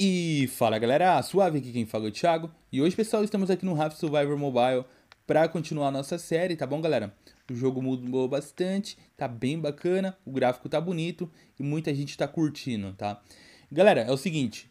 E fala galera, suave, aqui quem fala é o Thiago. E hoje pessoal, estamos aqui no Raft Survivor Mobile para continuar a nossa série, tá bom galera? O jogo mudou bastante, tá bem bacana, o gráfico tá bonito e muita gente tá curtindo, tá? Galera, é o seguinte,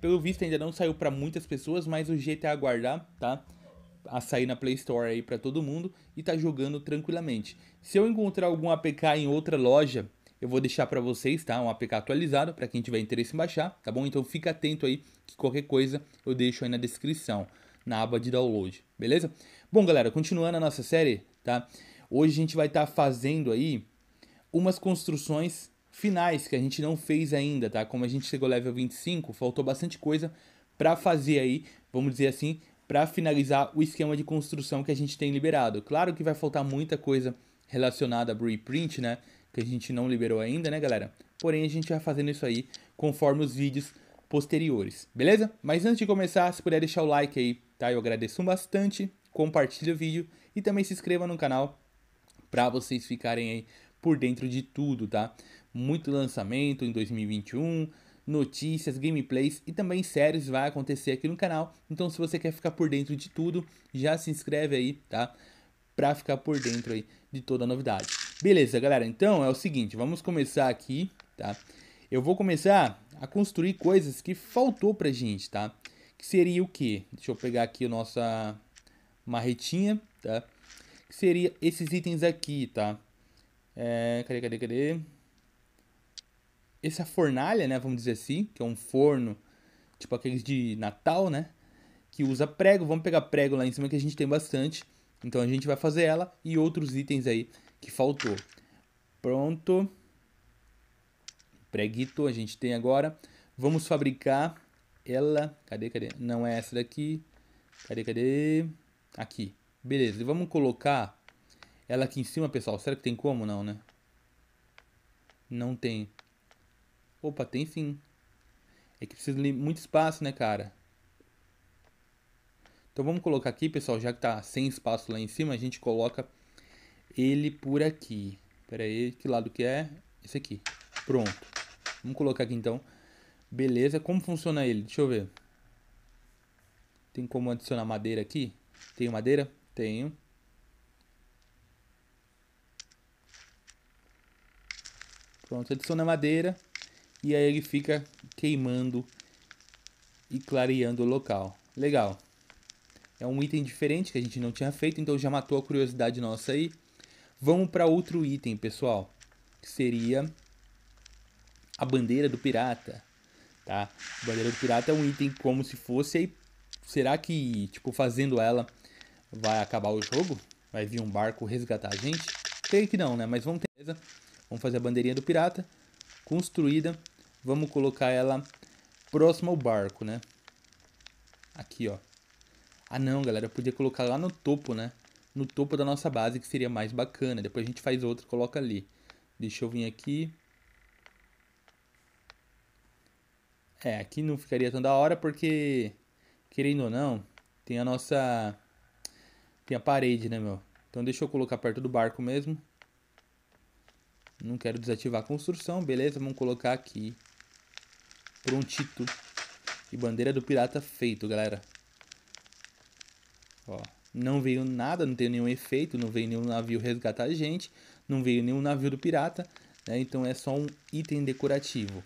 pelo visto ainda não saiu para muitas pessoas, mas o jeito é aguardar, tá? A sair na Play Store aí para todo mundo e tá jogando tranquilamente. Se eu encontrar algum APK em outra loja, eu vou deixar para vocês, tá? Um APK atualizado para quem tiver interesse em baixar, tá bom? Então fica atento aí que qualquer coisa eu deixo aí na descrição, na aba de download, beleza? Bom, galera, continuando a nossa série, tá? Hoje a gente vai estar fazendo aí umas construções finais que a gente não fez ainda, tá? Como a gente chegou level 25, faltou bastante coisa para fazer aí, vamos dizer assim, para finalizar o esquema de construção que a gente tem liberado. Claro que vai faltar muita coisa relacionada a blueprint, né? Que a gente não liberou ainda, né, galera? Porém, a gente vai fazendo isso aí conforme os vídeos posteriores, beleza? Mas antes de começar, se puder deixar o like aí, tá? Eu agradeço bastante, compartilha o vídeo e também se inscreva no canal pra vocês ficarem aí por dentro de tudo, tá? Muito lançamento em 2021, notícias, gameplays e também séries vai acontecer aqui no canal. Então, se você quer ficar por dentro de tudo, já se inscreve aí, tá? Pra ficar por dentro aí de toda a novidade. Beleza, galera, então é o seguinte, vamos começar aqui, tá? Eu vou começar a construir coisas que faltou pra gente, tá? Que seria o quê? Deixa eu pegar aqui a nossa marretinha, tá? Que seria esses itens aqui, tá? Cadê? Essa fornalha, né, vamos dizer assim, que é um forno, tipo aqueles de Natal, né? Que usa prego, vamos pegar prego lá em cima que a gente tem bastante. Então a gente vai fazer ela e outros itens aí que faltou. Pronto. Preguito a gente tem agora. Vamos fabricar ela. Cadê? Não é essa daqui. Cadê? Aqui. Beleza. E vamos colocar ela aqui em cima, pessoal. Será que tem como? Não, né? Não tem. Opa, tem sim. É que precisa de muito espaço, né, cara? Então vamos colocar aqui, pessoal. Já que tá sem espaço lá em cima, a gente coloca ele por aqui. Pera aí, que lado que é? Esse aqui. Pronto. Vamos colocar aqui então. Beleza, como funciona ele? Deixa eu ver. Tem como adicionar madeira aqui? Tenho madeira? Tenho. Pronto, adiciona madeira. E aí ele fica queimando e clareando o local. Legal. É um item diferente que a gente não tinha feito, então já matou a curiosidade nossa aí. Vamos para outro item, pessoal, que seria a bandeira do pirata, tá? A bandeira do pirata é um item como se fosse aí. Será que, tipo, fazendo ela vai acabar o jogo? Vai vir um barco resgatar a gente? Creio que não, né? Mas vamos ter. Vamos fazer a bandeirinha do pirata construída. Vamos colocar ela próxima ao barco, né? Aqui, ó. Ah, não, galera. Eu podia colocar lá no topo, né? No topo da nossa base, que seria mais bacana. Depois a gente faz outra e coloca ali. Deixa eu vir aqui. Aqui não ficaria tão da hora, porque, querendo ou não, tem a nossa... tem a parede, né, meu? Então deixa eu colocar perto do barco mesmo. Não quero desativar a construção, beleza? Vamos colocar aqui. Prontito. E bandeira do pirata feito, galera. Ó. Não veio nada, não tem nenhum efeito, não veio nenhum navio resgatar a gente, não veio nenhum navio do pirata, né? Então é só um item decorativo.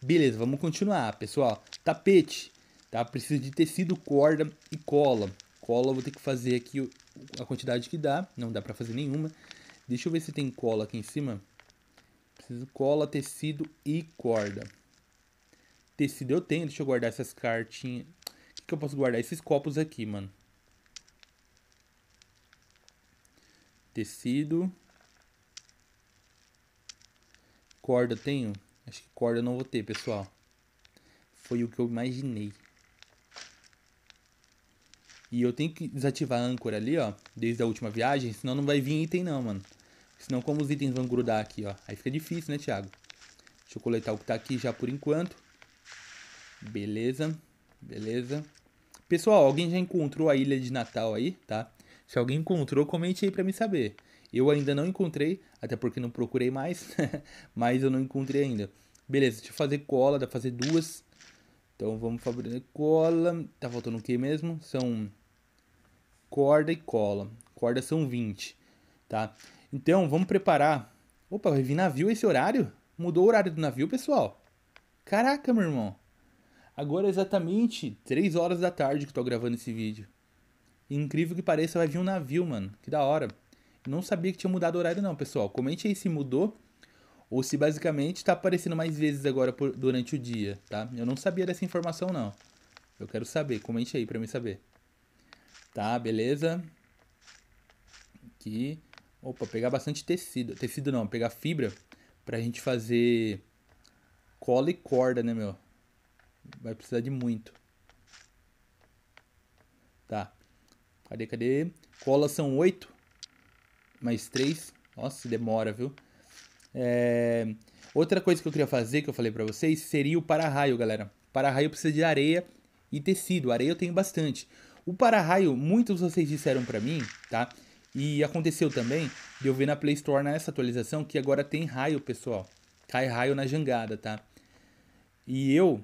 Beleza, vamos continuar, pessoal. Tapete, tá? Preciso de tecido, corda e cola. Cola eu vou ter que fazer aqui a quantidade que dá, não dá pra fazer nenhuma. Deixa eu ver se tem cola aqui em cima. Preciso de cola, tecido e corda. Tecido eu tenho, deixa eu guardar essas cartinhas. O que eu posso guardar? Esses copos aqui, mano. Tecido. Corda tenho? Acho que corda eu não vou ter, pessoal. Foi o que eu imaginei. E eu tenho que desativar a âncora ali, ó. Desde a última viagem, senão não vai vir item não, mano. Senão como os itens vão grudar aqui, ó. Aí fica difícil, né, Thiago? Deixa eu coletar o que tá aqui já por enquanto. Beleza. Beleza. Pessoal, alguém já encontrou a ilha de Natal aí, tá? Se alguém encontrou, comente aí pra me saber. Eu ainda não encontrei, até porque não procurei mais, mas eu não encontrei ainda. Beleza, deixa eu fazer cola, dá pra fazer duas. Então vamos fabricar cola. Tá faltando o que mesmo? São corda e cola. Corda são 20, tá? Então vamos preparar. Opa, vai vir navio esse horário? Mudou o horário do navio, pessoal? Caraca, meu irmão. Agora é exatamente 3 horas da tarde que eu tô gravando esse vídeo. Incrível que pareça, vai vir um navio, mano. Que da hora. Não sabia que tinha mudado o horário não, pessoal. Comente aí se mudou ou se basicamente tá aparecendo mais vezes agora durante o dia, tá? Eu não sabia dessa informação não. Eu quero saber, comente aí pra mim saber. Tá, beleza. Aqui. Opa, pegar bastante tecido. Tecido não, pegar fibra pra gente fazer cola e corda, né, meu? Vai precisar de muito. Tá. Cadê, cadê? Cola são 8. Mais 3. Nossa, demora, viu? Outra coisa que eu queria fazer, que eu falei pra vocês, seria o para-raio, galera. Para-raio precisa de areia e tecido. Areia eu tenho bastante. O para-raio, muitos de vocês disseram pra mim, tá? E aconteceu também de eu ver na Play Store nessa atualização que agora tem raio, pessoal. Cai raio na jangada, tá? E eu...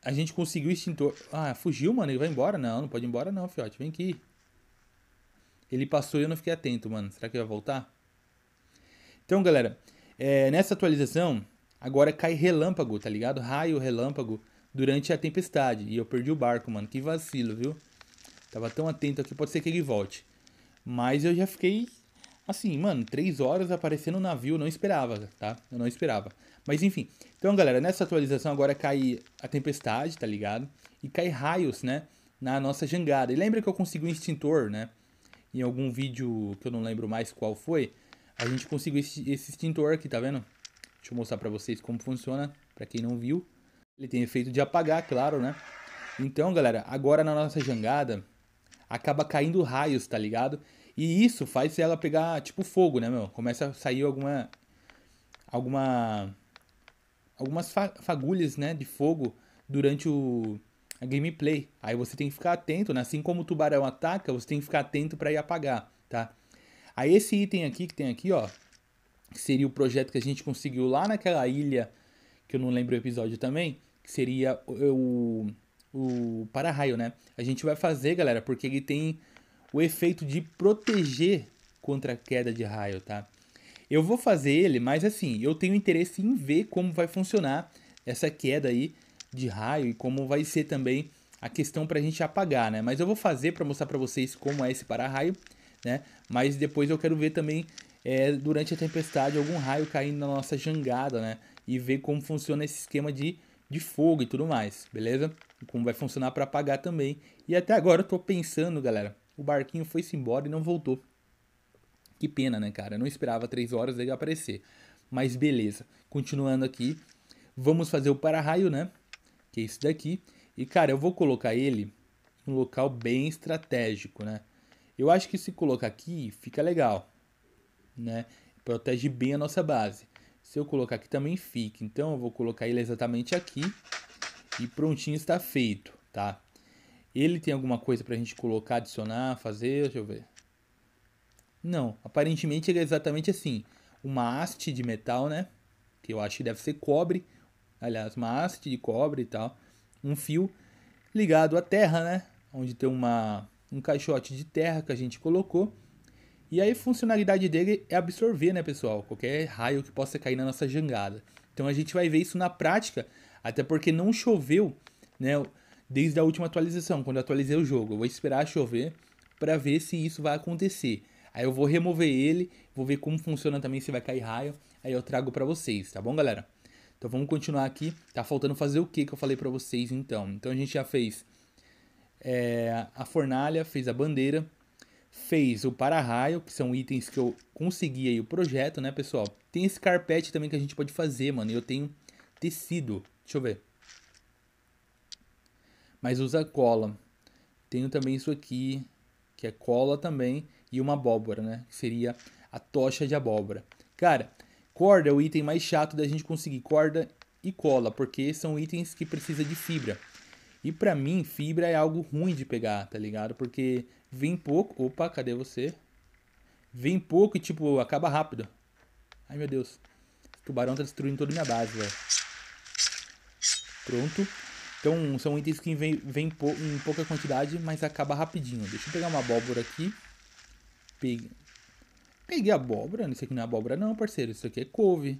A gente conseguiu o extintor... Ah, fugiu, mano. Ele vai embora? Não, não pode ir embora não, fiote. Vem aqui. Ele passou e eu não fiquei atento, mano. Será que ele vai voltar? Então, galera... nessa atualização, agora cai relâmpago, tá ligado? Raio, relâmpago, durante a tempestade. E eu perdi o barco, mano. Que vacilo, viu? Tava tão atento aqui, pode ser que ele volte. Mas eu já fiquei... Assim, mano, 3 horas aparecendo um navio, não esperava, tá? Eu não esperava. Mas enfim, então galera, nessa atualização agora cai a tempestade, tá ligado? E cai raios, né? Na nossa jangada. E lembra que eu consegui um extintor, né? Em algum vídeo que eu não lembro mais qual foi, a gente conseguiu esse extintor aqui, tá vendo? Deixa eu mostrar pra vocês como funciona, pra quem não viu. Ele tem efeito de apagar, claro, né? Então galera, agora na nossa jangada, acaba caindo raios, tá ligado? E isso faz ela pegar, tipo, fogo, né, meu? Começa a sair algumas fagulhas, né, de fogo durante a gameplay. Aí você tem que ficar atento, né? Assim como o tubarão ataca, você tem que ficar atento pra ir apagar, tá? Aí esse item aqui, que tem aqui, ó, que seria o projeto que a gente conseguiu lá naquela ilha, que eu não lembro o episódio também, que seria o para-raio, né? A gente vai fazer, galera, porque ele tem... o efeito de proteger contra a queda de raio, tá? Eu vou fazer ele, mas assim, eu tenho interesse em ver como vai funcionar essa queda aí de raio e como vai ser também a questão pra gente apagar, né? Mas eu vou fazer pra mostrar pra vocês como é esse para-raio, né? Mas depois eu quero ver também, durante a tempestade, algum raio caindo na nossa jangada, né? E ver como funciona esse esquema de fogo e tudo mais, beleza? E como vai funcionar pra apagar também. E até agora eu tô pensando, galera... O barquinho foi-se embora e não voltou. Que pena, né, cara? Eu não esperava 3 horas ele aparecer. Mas beleza. Continuando aqui. Vamos fazer o para-raio, né? Que é isso daqui. E, cara, eu vou colocar ele em um local bem estratégico, né? Eu acho que se colocar aqui, fica legal. Né? Protege bem a nossa base. Se eu colocar aqui também fica. Então, eu vou colocar ele exatamente aqui. E prontinho está feito, tá? Ele tem alguma coisa pra gente colocar, adicionar, fazer? Deixa eu ver. Não, aparentemente ele é exatamente assim. Uma haste de metal, né? Que eu acho que deve ser cobre. Aliás, uma haste de cobre e tal. Um fio ligado à terra, né? Onde tem um caixote de terra que a gente colocou. E aí a funcionalidade dele é absorver, né, pessoal? Qualquer raio que possa cair na nossa jangada. Então a gente vai ver isso na prática. Até porque não choveu, né? Desde a última atualização, quando eu atualizei o jogo. Eu vou esperar chover pra ver se isso vai acontecer. Aí eu vou remover ele, vou ver como funciona também, se vai cair raio. Aí eu trago pra vocês, tá bom, galera? Então vamos continuar aqui. Tá faltando fazer o que eu falei pra vocês, então? Então a gente já fez a fornalha, fez a bandeira, fez o para-raio, que são itens que eu consegui aí o projeto, né, pessoal? Tem esse carpete também que a gente pode fazer, mano. E eu tenho tecido. Deixa eu ver. Mas usa cola. Tenho também isso aqui, que é cola também. E uma abóbora, né? Que seria a tocha de abóbora. Cara, corda é o item mais chato da gente conseguir. Corda e cola, porque são itens que precisam de fibra. E pra mim, fibra é algo ruim de pegar, tá ligado? Porque vem pouco... Opa, cadê você? Vem pouco e, tipo, acaba rápido. Ai, meu Deus. O tubarão tá destruindo toda a minha base, velho. Pronto. Então são itens que vem em pouca quantidade, mas acaba rapidinho. Deixa eu pegar uma abóbora aqui. Peguei a abóbora. Isso aqui não é abóbora não, parceiro. Isso aqui é couve.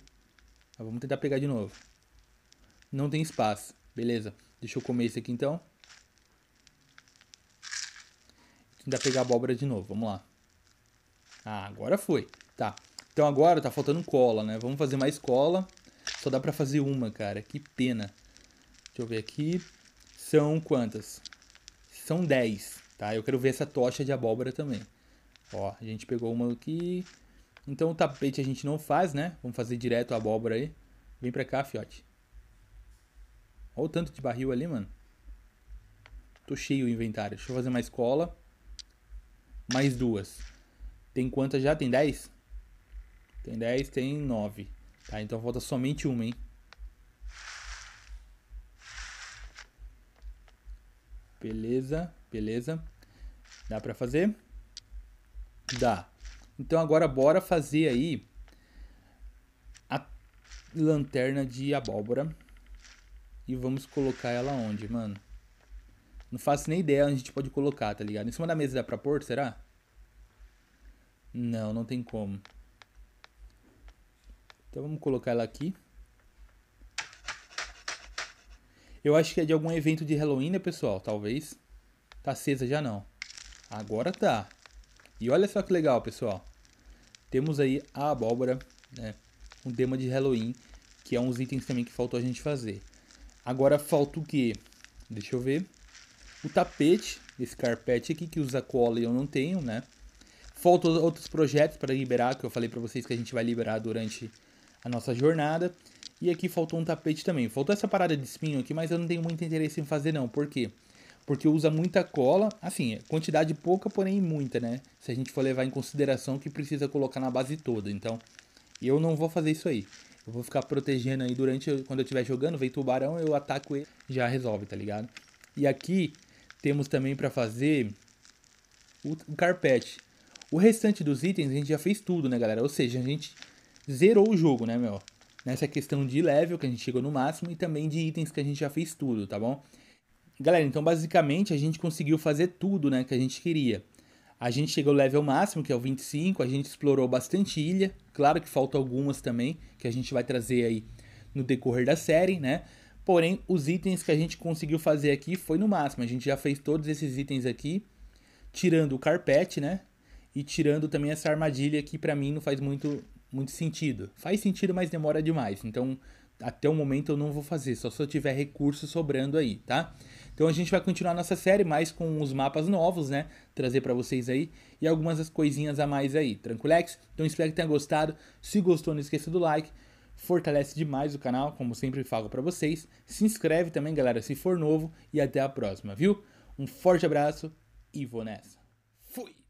Mas vamos tentar pegar de novo. Não tem espaço. Beleza. Deixa eu comer isso aqui então. Tentar pegar a abóbora de novo. Vamos lá. Ah, agora foi. Tá. Então agora tá faltando cola, né? Vamos fazer mais cola. Só dá pra fazer uma, cara. Que pena. Deixa eu ver aqui. São quantas? São 10, tá? Eu quero ver essa tocha de abóbora também. Ó, a gente pegou uma aqui. Então o tapete a gente não faz, né? Vamos fazer direto a abóbora aí. Vem pra cá, fiote. Olha o tanto de barril ali, mano. Tô cheio o inventário. Deixa eu fazer mais cola. Mais duas. Tem quantas já? Tem 10? Tem 10, tem 9. Tá, então falta somente uma, hein? Beleza, beleza. Dá pra fazer? Dá. Então agora bora fazer aí a lanterna de abóbora. E vamos colocar ela onde, mano? Não faço nem ideia onde a gente pode colocar, tá ligado? Em cima da mesa dá pra pôr, será? Não, não tem como. Então vamos colocar ela aqui. Eu acho que é de algum evento de Halloween, né, pessoal? Talvez. Tá acesa já não. Agora tá. E olha só que legal, pessoal. Temos aí a abóbora, né? Um tema de Halloween, que é uns itens também que faltou a gente fazer. Agora falta o quê? Deixa eu ver. O tapete, esse carpete aqui que usa cola e eu não tenho, né? Faltam outros projetos para liberar, que eu falei para vocês que a gente vai liberar durante a nossa jornada. E aqui faltou um tapete também. Faltou essa parada de espinho aqui, mas eu não tenho muito interesse em fazer não. Por quê? Porque usa muita cola. Assim, quantidade pouca, porém muita, né? Se a gente for levar em consideração que precisa colocar na base toda. Então, eu não vou fazer isso aí. Eu vou ficar protegendo aí durante... Quando eu estiver jogando, vem tubarão, eu ataco ele. Já resolve, tá ligado? E aqui temos também pra fazer o carpete. O restante dos itens a gente já fez tudo, né, galera? Ou seja, a gente... zerou o jogo, né, meu? Nessa questão de level, que a gente chegou no máximo, e também de itens que a gente já fez tudo, tá bom? Galera, então basicamente a gente conseguiu fazer tudo, né, que a gente queria. A gente chegou ao level máximo, que é o 25, a gente explorou bastante ilha. Claro que faltam algumas também, que a gente vai trazer aí no decorrer da série, né? Porém, os itens que a gente conseguiu fazer aqui foi no máximo. A gente já fez todos esses itens aqui, tirando o carpete, né? E tirando também essa armadilha que pra mim não faz muito sentido. Faz sentido, mas demora demais. Então, até o momento eu não vou fazer. Só se eu tiver recurso sobrando aí, tá? Então, a gente vai continuar nossa série mais com os mapas novos, né? Trazer pra vocês aí. E algumas das coisinhas a mais aí. Tranquilex? Então, espero que tenha gostado. Se gostou, não esqueça do like. Fortalece demais o canal, como sempre falo pra vocês. Se inscreve também, galera, se for novo. E até a próxima, viu? Um forte abraço e vou nessa. Fui!